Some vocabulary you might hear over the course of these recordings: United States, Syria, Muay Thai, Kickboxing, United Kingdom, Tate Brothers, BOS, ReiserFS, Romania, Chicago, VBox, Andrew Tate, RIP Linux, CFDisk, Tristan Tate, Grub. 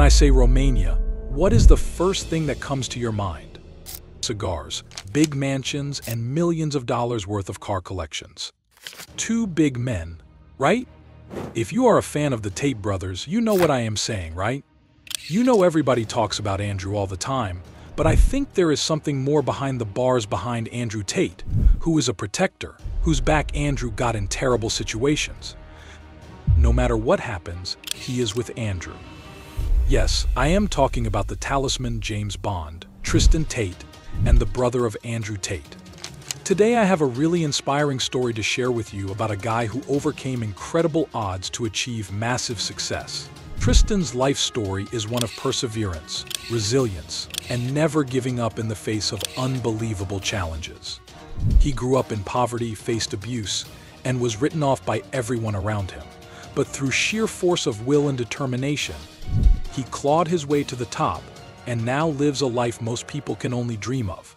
When I say Romania, what is the first thing that comes to your mind? Cigars, big mansions, and millions of dollars worth of car collections. Two big men, right? If you are a fan of the Tate brothers, you know what I am saying, right? You know everybody talks about Andrew all the time, but I think there is something more behind the bars behind Andrew Tate, who is a protector, whose back Andrew got in terrible situations. No matter what happens, he is with Andrew. Yes, I am talking about the talisman James Bond, Tristan Tate, and the brother of Andrew Tate. Today I have a really inspiring story to share with you about a guy who overcame incredible odds to achieve massive success. Tristan's life story is one of perseverance, resilience, and never giving up in the face of unbelievable challenges. He grew up in poverty, faced abuse, and was written off by everyone around him. But through sheer force of will and determination, he clawed his way to the top and now lives a life most people can only dream of.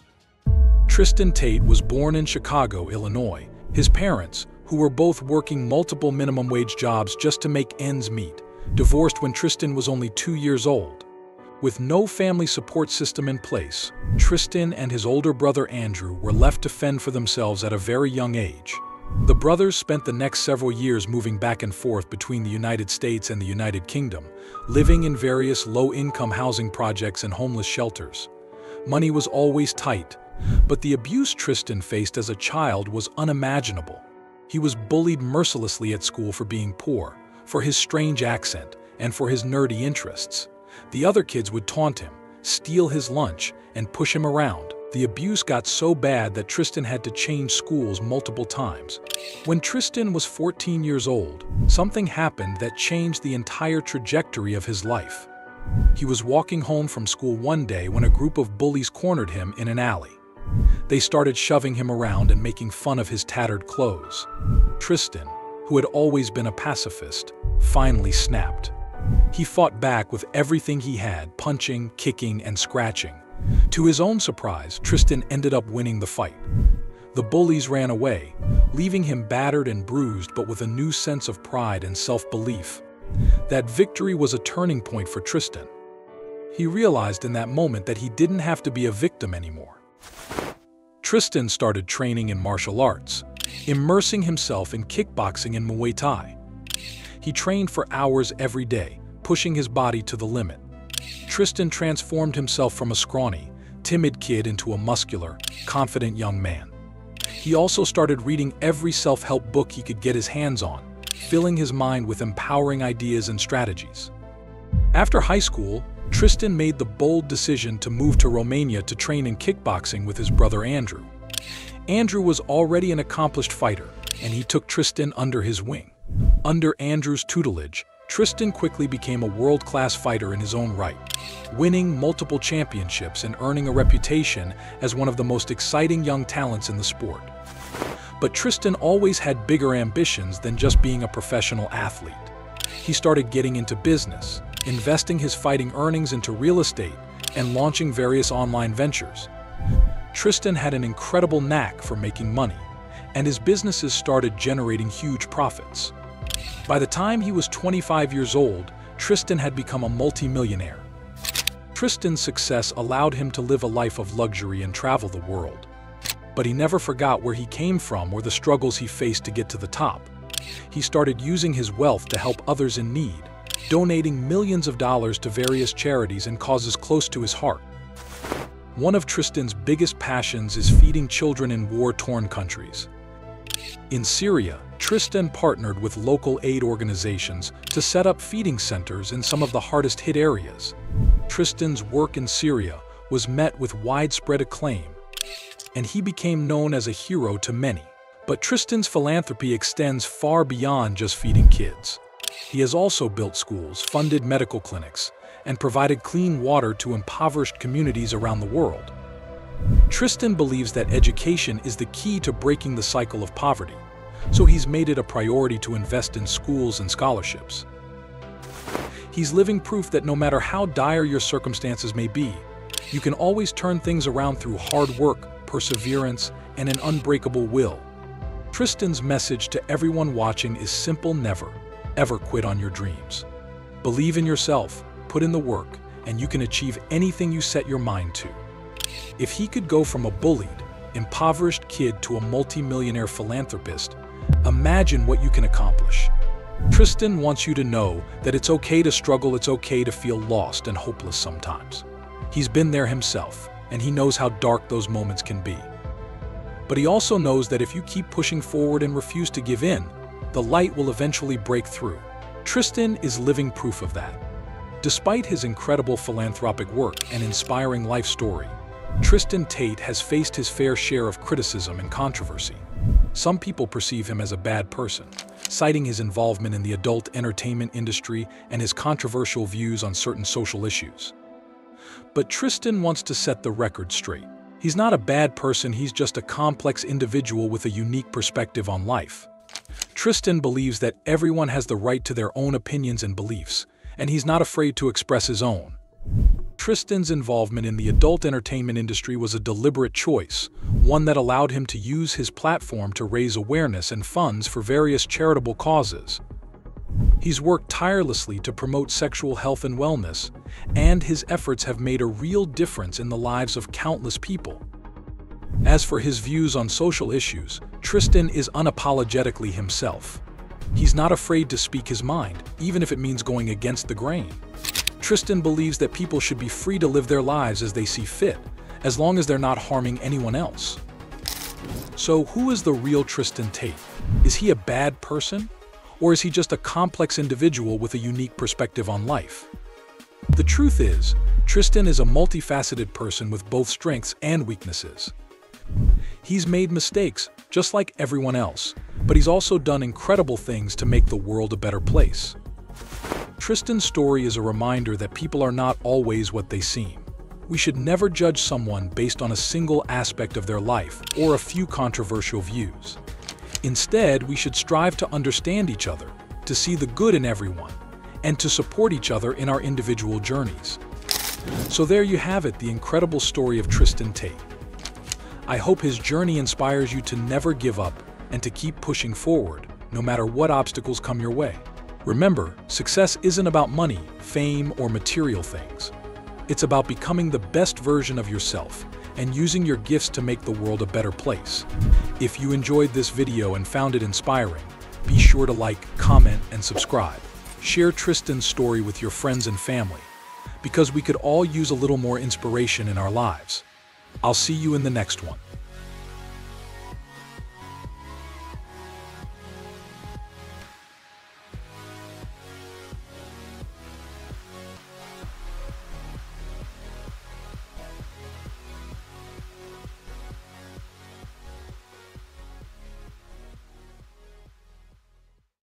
Tristan Tate was born in Chicago, Illinois. His parents, who were both working multiple minimum wage jobs just to make ends meet, divorced when Tristan was only 2 years old. With no family support system in place, Tristan and his older brother Andrew were left to fend for themselves at a very young age. The brothers spent the next several years moving back and forth between the United States and the United Kingdom, living in various low-income housing projects and homeless shelters. Money was always tight, but the abuse Tristan faced as a child was unimaginable. He was bullied mercilessly at school for being poor, for his strange accent, and for his nerdy interests. The other kids would taunt him, steal his lunch, and push him around. The abuse got so bad that Tristan had to change schools multiple times. When Tristan was 14 years old, something happened that changed the entire trajectory of his life. He was walking home from school one day when a group of bullies cornered him in an alley. They started shoving him around and making fun of his tattered clothes. Tristan, who had always been a pacifist, finally snapped. He fought back with everything he had, punching, kicking, and scratching. To his own surprise, Tristan ended up winning the fight. The bullies ran away, leaving him battered and bruised, but with a new sense of pride and self-belief. That victory was a turning point for Tristan. He realized in that moment that he didn't have to be a victim anymore. Tristan started training in martial arts, immersing himself in kickboxing and Muay Thai. He trained for hours every day, pushing his body to the limit. Tristan transformed himself from a scrawny, timid kid into a muscular, confident young man. He also started reading every self-help book he could get his hands on, filling his mind with empowering ideas and strategies. After high school, Tristan made the bold decision to move to Romania to train in kickboxing with his brother Andrew. Andrew was already an accomplished fighter, and he took Tristan under his wing. Under Andrew's tutelage, Tristan quickly became a world-class fighter in his own right, winning multiple championships and earning a reputation as one of the most exciting young talents in the sport. But Tristan always had bigger ambitions than just being a professional athlete. He started getting into business, investing his fighting earnings into real estate, and launching various online ventures. Tristan had an incredible knack for making money, and his businesses started generating huge profits. By the time he was 25 years old, Tristan had become a multi-millionaire. Tristan's success allowed him to live a life of luxury and travel the world. But he never forgot where he came from or the struggles he faced to get to the top. He started using his wealth to help others in need, donating millions of dollars to various charities and causes close to his heart. One of Tristan's biggest passions is feeding children in war-torn countries. In Syria, Tristan partnered with local aid organizations to set up feeding centers in some of the hardest-hit areas. Tristan's work in Syria was met with widespread acclaim, and he became known as a hero to many. But Tristan's philanthropy extends far beyond just feeding kids. He has also built schools, funded medical clinics, and provided clean water to impoverished communities around the world. Tristan believes that education is the key to breaking the cycle of poverty, so he's made it a priority to invest in schools and scholarships. He's living proof that no matter how dire your circumstances may be, you can always turn things around through hard work, perseverance, and an unbreakable will. Tristan's message to everyone watching is simple: never, ever quit on your dreams. Believe in yourself, put in the work, and you can achieve anything you set your mind to. If he could go from a bullied, impoverished kid to a multi-millionaire philanthropist, imagine what you can accomplish. Tristan wants you to know that it's okay to struggle, it's okay to feel lost and hopeless sometimes. He's been there himself, and he knows how dark those moments can be. But he also knows that if you keep pushing forward and refuse to give in, the light will eventually break through. Tristan is living proof of that. Despite his incredible philanthropic work and inspiring life story, Tristan Tate has faced his fair share of criticism and controversy. Some people perceive him as a bad person, citing his involvement in the adult entertainment industry and his controversial views on certain social issues. But Tristan wants to set the record straight. He's not a bad person, he's just a complex individual with a unique perspective on life. Tristan believes that everyone has the right to their own opinions and beliefs, and he's not afraid to express his own. Tristan's involvement in the adult entertainment industry was a deliberate choice, one that allowed him to use his platform to raise awareness and funds for various charitable causes. He's worked tirelessly to promote sexual health and wellness, and his efforts have made a real difference in the lives of countless people. As for his views on social issues, Tristan is unapologetically himself. He's not afraid to speak his mind, even if it means going against the grain. Tristan believes that people should be free to live their lives as they see fit, as long as they're not harming anyone else. So who is the real Tristan Tate? Is he a bad person? Or is he just a complex individual with a unique perspective on life? The truth is, Tristan is a multifaceted person with both strengths and weaknesses. He's made mistakes, just like everyone else, but he's also done incredible things to make the world a better place. Tristan's story is a reminder that people are not always what they seem. We should never judge someone based on a single aspect of their life or a few controversial views. Instead, we should strive to understand each other, to see the good in everyone, and to support each other in our individual journeys. So there you have it, the incredible story of Tristan Tate. I hope his journey inspires you to never give up and to keep pushing forward, no matter what obstacles come your way. Remember, success isn't about money, fame, or material things. It's about becoming the best version of yourself and using your gifts to make the world a better place. If you enjoyed this video and found it inspiring, be sure to like, comment, and subscribe. Share Tristan's story with your friends and family, because we could all use a little more inspiration in our lives. I'll see you in the next one.